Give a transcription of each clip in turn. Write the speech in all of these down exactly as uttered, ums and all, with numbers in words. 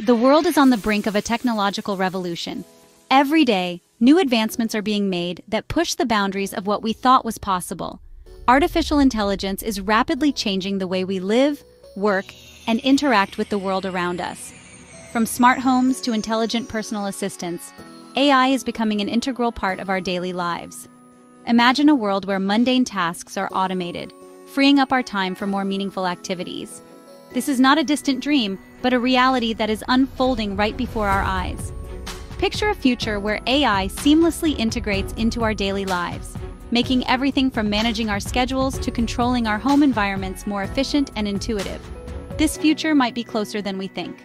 The world is on the brink of a technological revolution. Every day, new advancements are being made that push the boundaries of what we thought was possible. Artificial intelligence is rapidly changing the way we live, work, and interact with the world around us. From smart homes to intelligent personal assistants, A I is becoming an integral part of our daily lives. Imagine a world where mundane tasks are automated, freeing up our time for more meaningful activities. This is not a distant dream, but a reality that is unfolding right before our eyes. Picture a future where A I seamlessly integrates into our daily lives, making everything from managing our schedules to controlling our home environments more efficient and intuitive. This future might be closer than we think.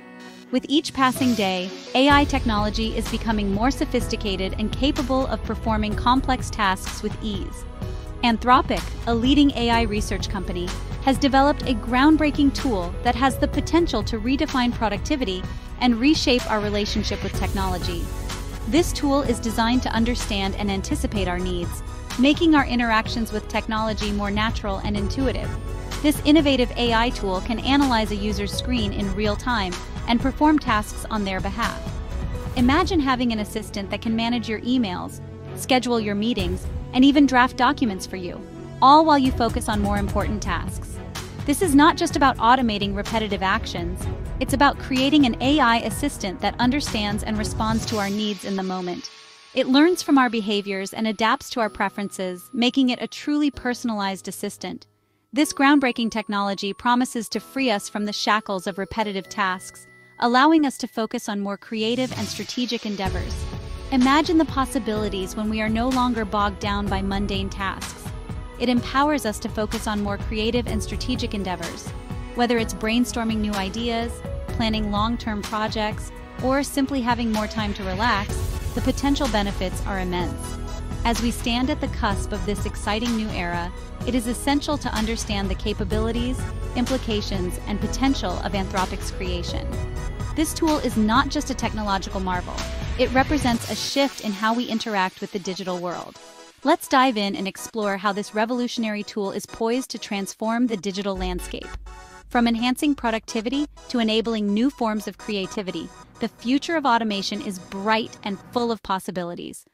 With each passing day, A I technology is becoming more sophisticated and capable of performing complex tasks with ease. Anthropic, a leading A I research company, has developed a groundbreaking tool that has the potential to redefine productivity and reshape our relationship with technology. This tool is designed to understand and anticipate our needs, making our interactions with technology more natural and intuitive. This innovative A I tool can analyze a user's screen in real time and perform tasks on their behalf. Imagine having an assistant that can manage your emails, schedule your meetings, and even draft documents for you, all while you focus on more important tasks. This is not just about automating repetitive actions, it's about creating an A I assistant that understands and responds to our needs in the moment. It learns from our behaviors and adapts to our preferences, making it a truly personalized assistant. This groundbreaking technology promises to free us from the shackles of repetitive tasks, allowing us to focus on more creative and strategic endeavors. Imagine the possibilities when we are no longer bogged down by mundane tasks. It empowers us to focus on more creative and strategic endeavors, whether it's brainstorming new ideas, planning long-term projects, or simply having more time to relax. The potential benefits are immense. As we stand at the cusp of this exciting new era, it is essential to understand the capabilities, implications, and potential of Anthropic's creation. This tool is not just a technological marvel. It represents a shift in how we interact with the digital world. Let's dive in and explore how this revolutionary tool is poised to transform the digital landscape. From enhancing productivity to enabling new forms of creativity, the future of automation is bright and full of possibilities.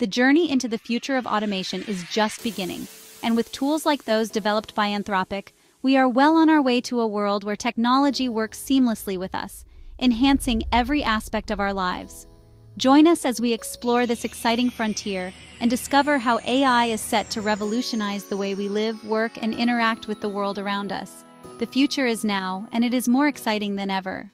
The journey into the future of automation is just beginning, and with tools like those developed by Anthropic, we are well on our way to a world where technology works seamlessly with us, enhancing every aspect of our lives. Join us as we explore this exciting frontier and discover how A I is set to revolutionize the way we live, work, and interact with the world around us. The future is now, and it is more exciting than ever.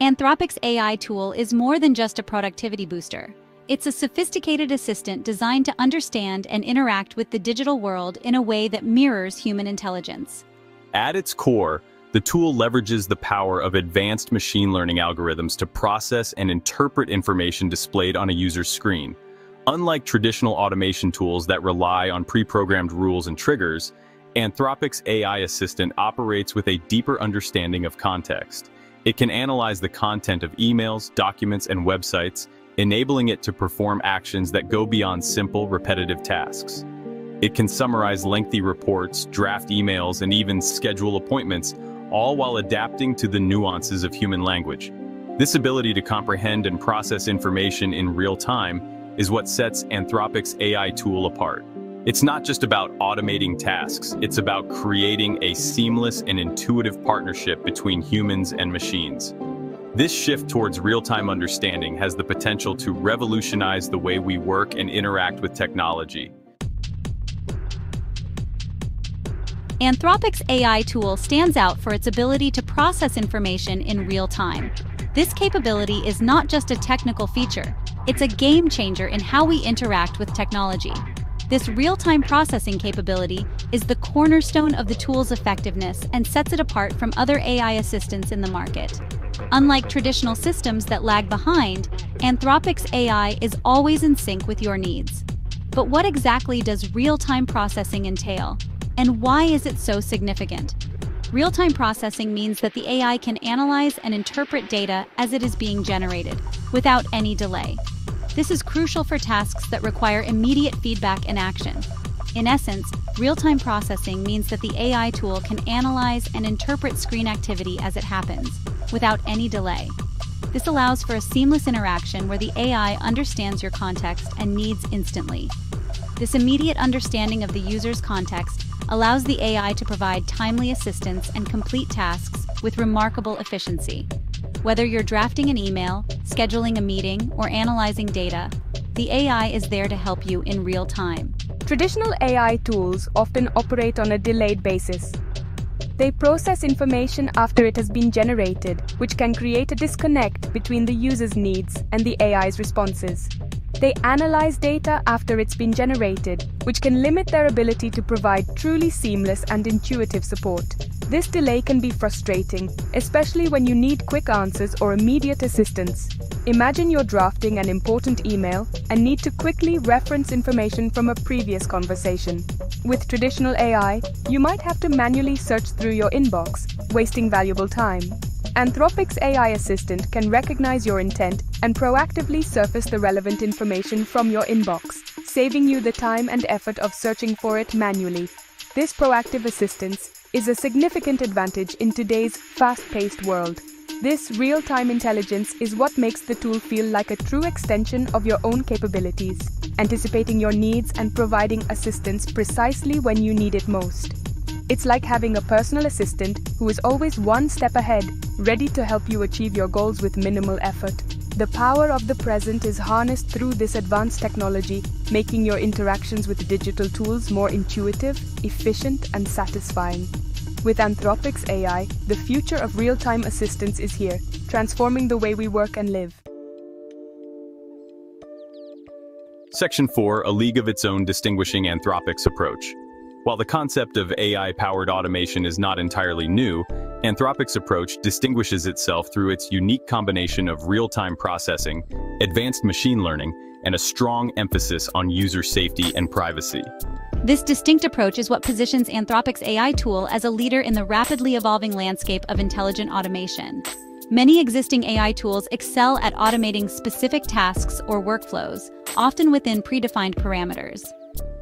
Anthropic's A I tool is more than just a productivity booster. It's a sophisticated assistant designed to understand and interact with the digital world in a way that mirrors human intelligence. At its core, the tool leverages the power of advanced machine learning algorithms to process and interpret information displayed on a user's screen. Unlike traditional automation tools that rely on pre-programmed rules and triggers, Anthropic's A I assistant operates with a deeper understanding of context. It can analyze the content of emails, documents, and websites, enabling it to perform actions that go beyond simple, repetitive tasks. It can summarize lengthy reports, draft emails, and even schedule appointments, all while adapting to the nuances of human language. This ability to comprehend and process information in real time is what sets Anthropic's A I tool apart. It's not just about automating tasks, it's about creating a seamless and intuitive partnership between humans and machines. This shift towards real-time understanding has the potential to revolutionize the way we work and interact with technology. Anthropic's A I tool stands out for its ability to process information in real time. This capability is not just a technical feature, it's a game changer in how we interact with technology. This real-time processing capability is the cornerstone of the tool's effectiveness and sets it apart from other A I assistants in the market. Unlike traditional systems that lag behind, Anthropic's A I is always in sync with your needs. But what exactly does real-time processing entail? And why is it so significant? Real-time processing means that the A I can analyze and interpret data as it is being generated, without any delay. This is crucial for tasks that require immediate feedback and action. In essence, real-time processing means that the A I tool can analyze and interpret screen activity as it happens, without any delay. This allows for a seamless interaction where the A I understands your context and needs instantly. This immediate understanding of the user's context allows the A I to provide timely assistance and complete tasks with remarkable efficiency. Whether you're drafting an email, scheduling a meeting, or analyzing data, the A I is there to help you in real time. Traditional A I tools often operate on a delayed basis. They process information after it has been generated, which can create a disconnect between the user's needs and the A I's responses. They analyze data after it's been generated, which can limit their ability to provide truly seamless and intuitive support. This delay can be frustrating, especially when you need quick answers or immediate assistance. Imagine you're drafting an important email and need to quickly reference information from a previous conversation. With traditional A I, you might have to manually search through your inbox, wasting valuable time. Anthropic's A I assistant can recognize your intent and proactively surface the relevant information from your inbox, saving you the time and effort of searching for it manually. This proactive assistance is a significant advantage in today's fast-paced world. This real-time intelligence is what makes the tool feel like a true extension of your own capabilities, anticipating your needs and providing assistance precisely when you need it most. It's like having a personal assistant who is always one step ahead, ready to help you achieve your goals with minimal effort. The power of the present is harnessed through this advanced technology, making your interactions with digital tools more intuitive, efficient, and satisfying. With Anthropic's A I, the future of real-time assistance is here, transforming the way we work and live. Section four, A League of Its Own, distinguishing Anthropic's approach. While the concept of A I-powered automation is not entirely new, Anthropic's approach distinguishes itself through its unique combination of real-time processing, advanced machine learning, and a strong emphasis on user safety and privacy. This distinct approach is what positions Anthropic's A I tool as a leader in the rapidly evolving landscape of intelligent automation. Many existing A I tools excel at automating specific tasks or workflows, often within predefined parameters.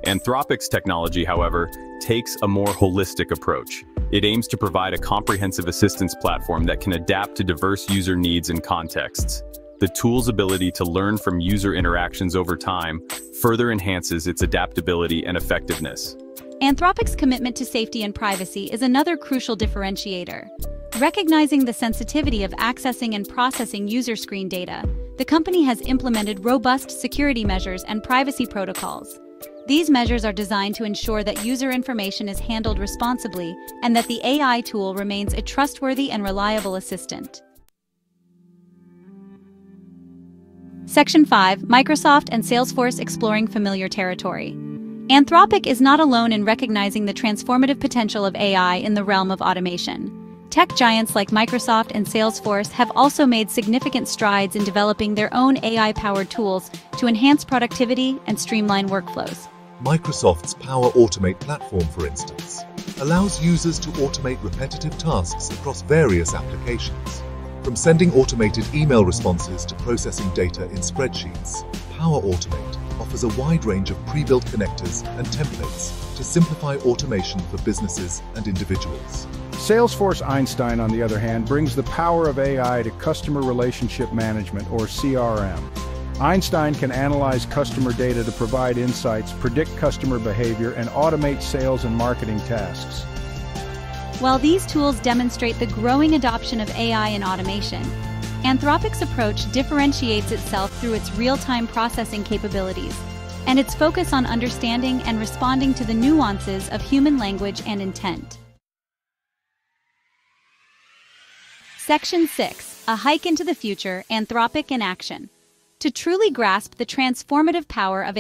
Anthropic's technology, however, takes a more holistic approach. It aims to provide a comprehensive assistance platform that can adapt to diverse user needs and contexts. The tool's ability to learn from user interactions over time further enhances its adaptability and effectiveness. Anthropic's commitment to safety and privacy is another crucial differentiator. Recognizing the sensitivity of accessing and processing user screen data, the company has implemented robust security measures and privacy protocols. These measures are designed to ensure that user information is handled responsibly and that the A I tool remains a trustworthy and reliable assistant. Section five, Microsoft and Salesforce, exploring familiar territory. Anthropic is not alone in recognizing the transformative potential of A I in the realm of automation. Tech giants like Microsoft and Salesforce have also made significant strides in developing their own A I-powered tools to enhance productivity and streamline workflows. Microsoft's Power Automate platform, for instance, allows users to automate repetitive tasks across various applications. From sending automated email responses to processing data in spreadsheets, Power Automate offers a wide range of pre-built connectors and templates to simplify automation for businesses and individuals. Salesforce Einstein, on the other hand, brings the power of A I to customer relationship management, or C R M. Einstein can analyze customer data to provide insights, predict customer behavior, and automate sales and marketing tasks. While these tools demonstrate the growing adoption of A I and automation, Anthropic's approach differentiates itself through its real-time processing capabilities and its focus on understanding and responding to the nuances of human language and intent. Section six, A Hike into the Future, Anthropic in Action. To truly grasp the transformative power of